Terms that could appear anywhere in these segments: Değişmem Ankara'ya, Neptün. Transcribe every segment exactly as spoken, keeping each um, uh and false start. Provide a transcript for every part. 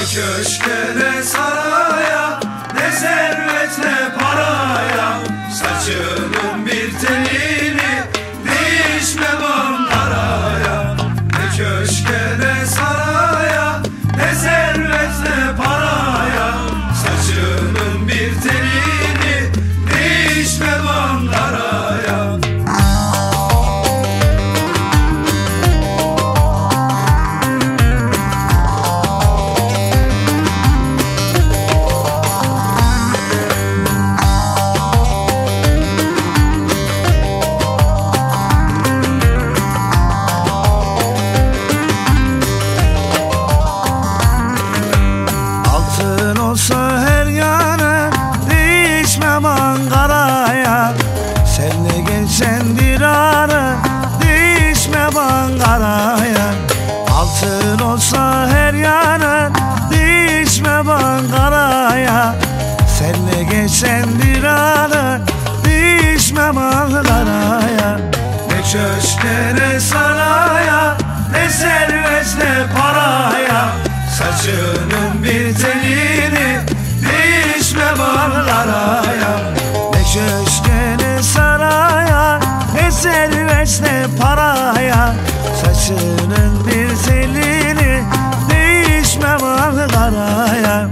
Ne köşke ne saraya, ne servet ne paraya, saçının bir telini değişmem Ankara'ya. Ne köşke ne saraya, ne servet ne paraya, saçının bir telini değişmem Ankara'ya. Olsa her yana değişmem Ankara'ya, senle gelsen bir ara değişmem Ankara'ya. Altın olsa her yana değişmem Ankara'ya, senle gelsen bir ara değişmem Ankara'ya. Ne köşke ne saraya, ne servet ne paraya, saçının bir telini değişmem Ankara'ya. Ne köşke ne saraya, ne servet ne paraya, saçının bir telini değişmem Ankara'ya.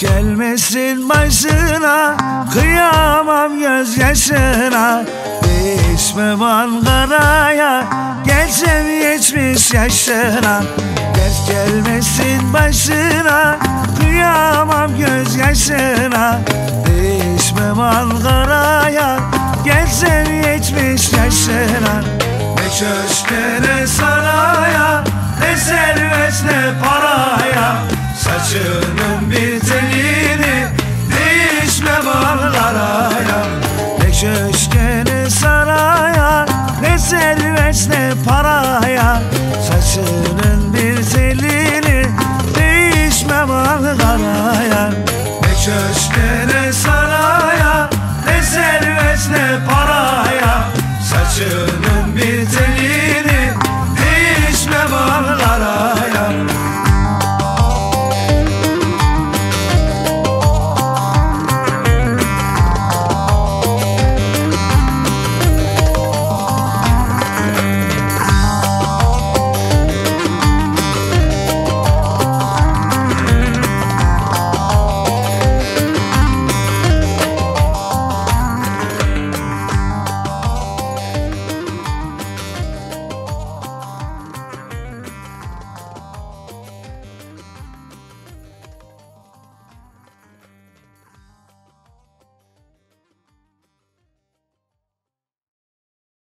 Gelmesin başına, kıyamam gözyaşına, değişmem Ankara'ya, gelsem yetmiş yaşına. Dert gelmesin başına, kıyamam gözyaşına, değişmem Ankara'ya, gelsem yetmiş yaşına. Ne köşke ne saraya, ne servet ne paraya, saçının bir telini değişmem Ankara'ya. Ne köşke ne saraya, ne servet ne paraya, saçının bir telini değişmem Ankara'ya. Ne köşke ne saraya, ne servet ne paraya, saçının